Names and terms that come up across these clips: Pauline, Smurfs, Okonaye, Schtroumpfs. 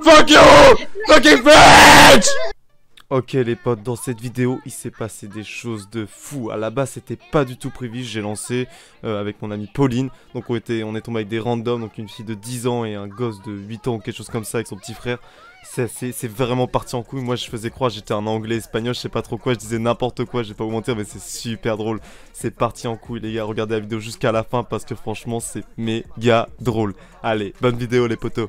Fuck you fucking bitch. Ok les potes, dans cette vidéo, il s'est passé des choses de fou. À la base, c'était pas du tout prévu. J'ai lancé avec mon amie Pauline. Donc on est tombé avec des randoms, donc une fille de 10 ans et un gosse de 8 ans ou quelque chose comme ça avec son petit frère. C'est vraiment parti en couille. Moi, je faisais croire j'étais un anglais espagnol, je sais pas trop quoi, je disais n'importe quoi, je vais pas vous mentir, mais c'est super drôle. C'est parti en couille les gars, regardez la vidéo jusqu'à la fin parce que franchement, c'est méga drôle. Allez, bonne vidéo les potos.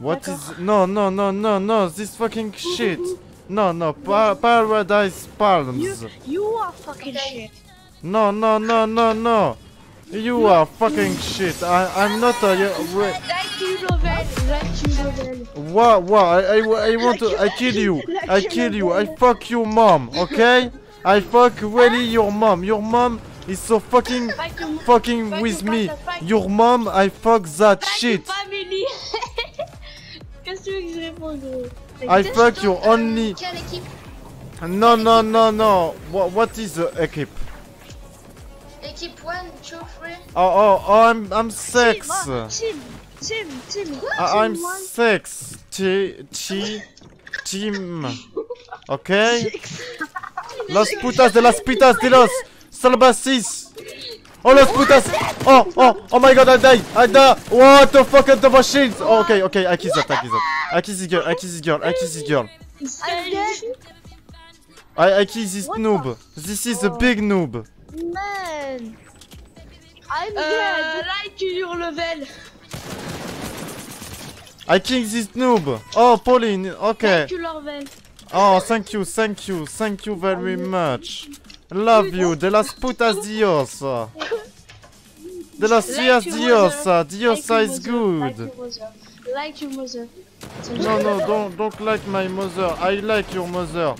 What is... No, no, no, no, no. This fucking shit. No, no, Paradise Palms. You are fucking shit. No, no, no, no, no. You are fucking shit. I'm not a... What? I want to... I kill you. I fuck your mom, okay? I fuck really your mom. Your mom is so fucking with me. Your mom, I fuck that shit. Qu'est-ce que tu veux que je réponde, gros? I fuck your only... No, no, no, no. What is the equip? Equip 1, 2, 3... Oh, I'm sex. Team. I'm sex. Team. Okay? Las putas de las pitas de los salvasis. Oh, las putas. Oh my god, I die. What the fuck at the machines? Oh, okay, I kiss that. I kiss this girl. I kiss this noob. This is a big noob. Man, I'm dead. Like your level. I kiss this noob. Oh, Pauline. Okay. Thank you, Lorven. Oh, thank you very much. Love you, de las putas Dios. De las tías Dios. Diosa is good. Like your mother. No, don't like my mother. I like your mother.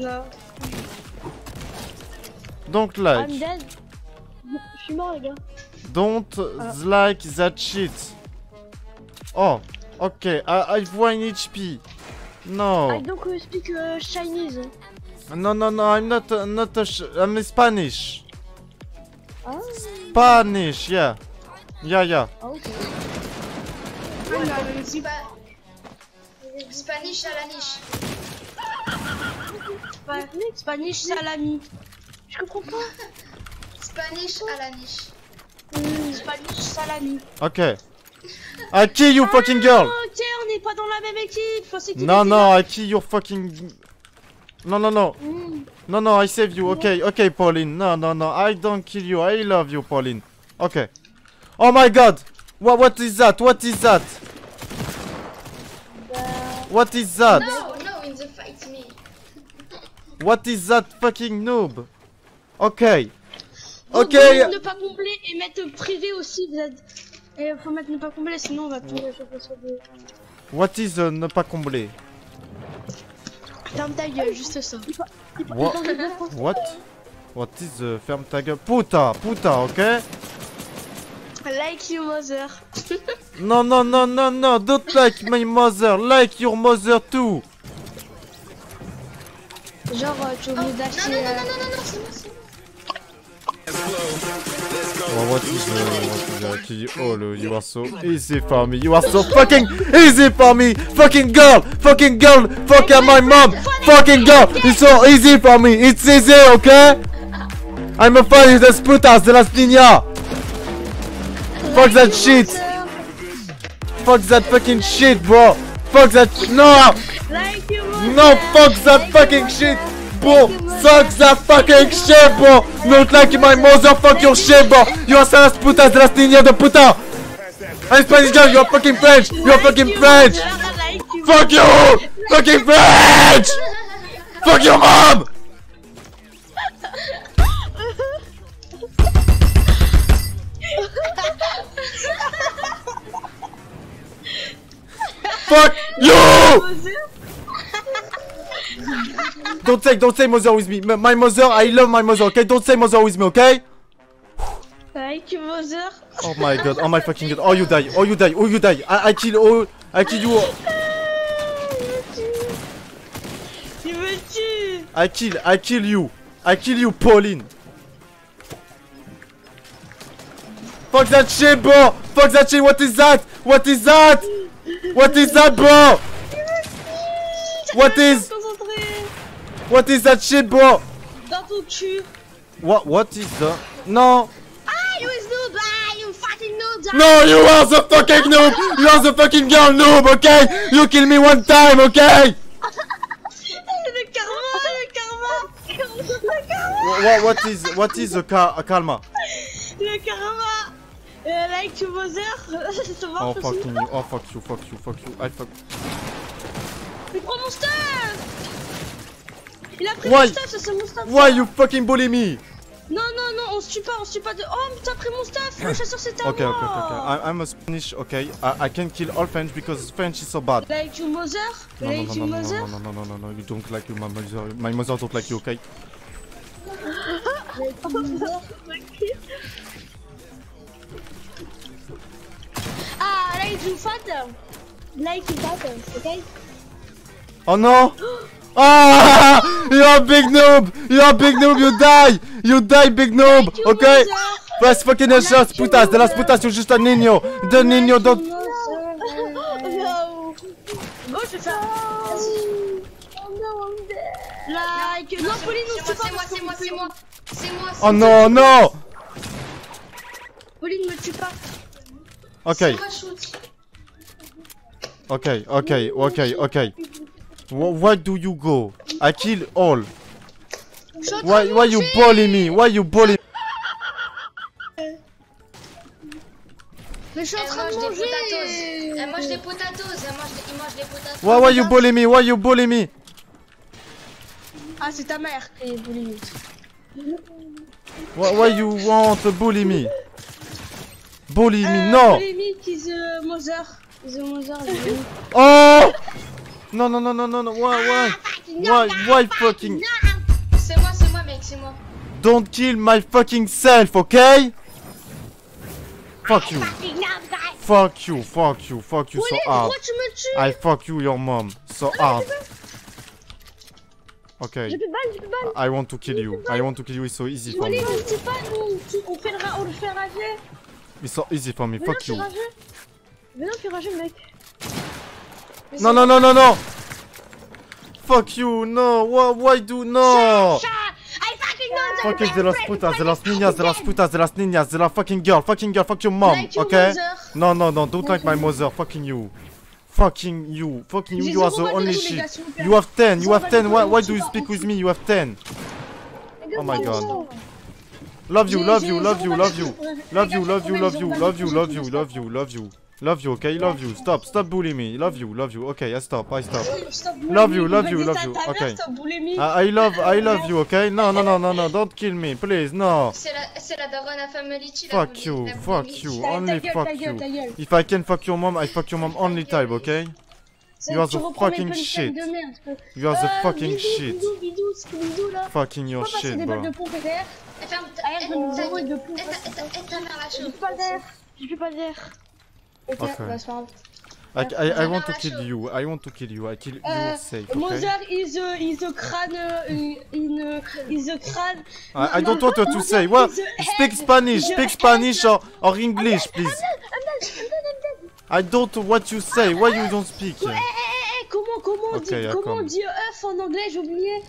No. Don't like. I'm dead. Je suis mort les gars. Don't like that shit. Oh, ok. I've 1 HP. No. I don't speak Chinese. No, I'm not, I'm Spanish. Oh. Spanish, yeah. Okay. Spanish à la niche. Spanish à la niche. Je comprends pas. Spanish à la niche. Spanish salami. Ok. I kill you fucking girl. Ok, on n'est pas dans la même équipe. Non, I kill your fucking... No. No, I save you. Okay, Pauline. No, I don't kill you. I love you, Pauline. Okay. Oh my god! What is that? What is that? No, in the fight me. What is that fucking noob? Okay. Faut ne pas combler et mettre privé aussi. Et faut mettre ne pas combler, sinon on va tomber sur des... What is ne pas combler? Ferme ta gueule, juste ça. What is ferme ta gueule? Puta, ok? Like your mother. No, don't like my mother, like your mother too. Genre, tu oublies d'acheter... Non, c'est moi, Well, what is you are so easy for me. You are so fucking easy for me. Fucking girl. Fuck my mom. Fucking girl. It's so easy for me. It's easy, okay? I'm a fan of the putas de las niñas. Fuck that shit. Fuck that fucking shit, bro. Fuck that. No, fuck that fucking shit. Bro, suck that fucking shit, bro. Not like my mother, fuck your shit, bro. You are salas putas de las niñas de puta. I'm Spanish girl, you are fucking French. You are fucking French. Fuck you, fucking French. Fuck your mom. fuck? Yo! Don't say mother with me. My mother, I love my mother, okay? Don't say mother with me, okay? Thank you, mother. Oh my god, oh my fucking god. Oh you die. I kill you. Il me tue. I kill you, Pauline. Fuck that shit, bro! Fuck that shit! What is that, bro? What is that shit, bro? Dans ton cul. What is the? No. Ah, you is noob! Ah, you fucking noob! No, you are the fucking noob! You are the fucking girl noob, okay? You kill me one time, okay? Le karma. What is the karma? Le karma. Like to mother. Oh fuck you. Il prend mon stuff. Il a pris mon stuff, c'est mon stuff. Why you fucking bully me? Non, on se tue pas de... Oh t'as pris mon stuff, le chasseur c'est à moi. Okay. I'm a Spanish, okay. I can kill all French because French is so bad. Like your mother? No, you don't like your mother. My mother don't like you, okay? Ah, like you fat, okay? Oh no! Ah! You're a big noob, you die big noob, okay? Press fucking headshots, putas, de las putas, you're just a niño, the niño don't... No! Oh no, I'm dead! Non, Pauline, on se tue pas, c'est moi! Oh non, non! Pauline, me tue pas! Okay. Where do you go? I kill all. Why you bully me? Mais je suis en train de manger. Elle mange des potatoes. Il mange des potatoes. Why you bully me? Ah, c'est ta mère qui est bully me. Why you want to bully me? Bully me, non! Bully me, the mother. Oh! No, why fucking... C'est moi, mec, c'est moi. Don't kill my fucking self, okay? Fuck you, so hard. I fuck you, your mom, so hard. Okay. I want to kill you, it's so easy for me. It's so easy for me, fuck you. No, mec. Fuck you, no. Why do no? I fucking know. Fucking de las putas, de las niñas, de la fucking girl, fuck your mom, okay? No, don't like my mother, fucking you, you are the only shit. You have 10, why do you speak with me? You have 10. Oh my god. Love you, okay? Love you. Stop bullying me. Love you. Okay, I stop. Love you. Okay. I love you, okay? No, don't kill me, please, no. C'est la Darona Family. Fuck you. Only fuck you. If I can fuck your mom, I fuck your mom only time, okay? You are the fucking shit. Fucking your shit, bro. Je peux pas dire. Okay. I want to kill you. I kill you safe. Okay? Mother is a crane. I don't want to say. What? Speak Spanish or English, please. I'm dead. I don't what you say. Why you don't speak? Comment on dit œuf en anglais? J'ai oublié.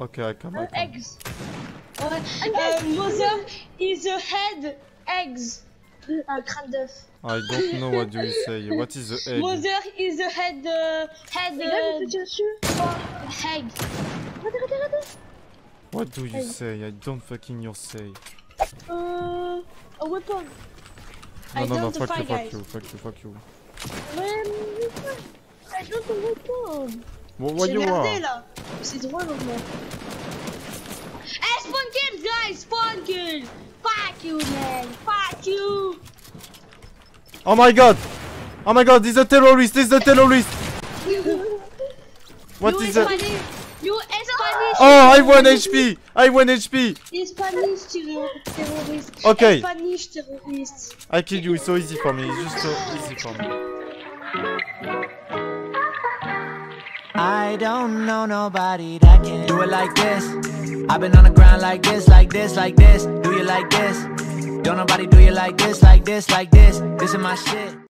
Okay, I come. Eggs. Mother is a head eggs. Un crâne d'œuf. I don't know what do you say. What is the egg? Mother is the head. Egg. What do you say? I don't fucking your say. A weapon. No, fuck you. I don't a weapon. What you are? C'est drôle en fait. Hey, spawn kills, guys! Spawn kills! Fuck you, man! Fuck you! Oh my god! Oh my god, he's a terrorist, he's a terrorist! What is that? You Spanish! Oh, I won HP! I won HP! Spanish terrorist! Okay! Spanish terrorist! I kill you, it's so easy for me, it's just so easy for me. I don't know nobody that can do it like this. I've been on the ground like this, like this, like this. Do you like this? Don't nobody do you like this, like this, like this. This is my shit.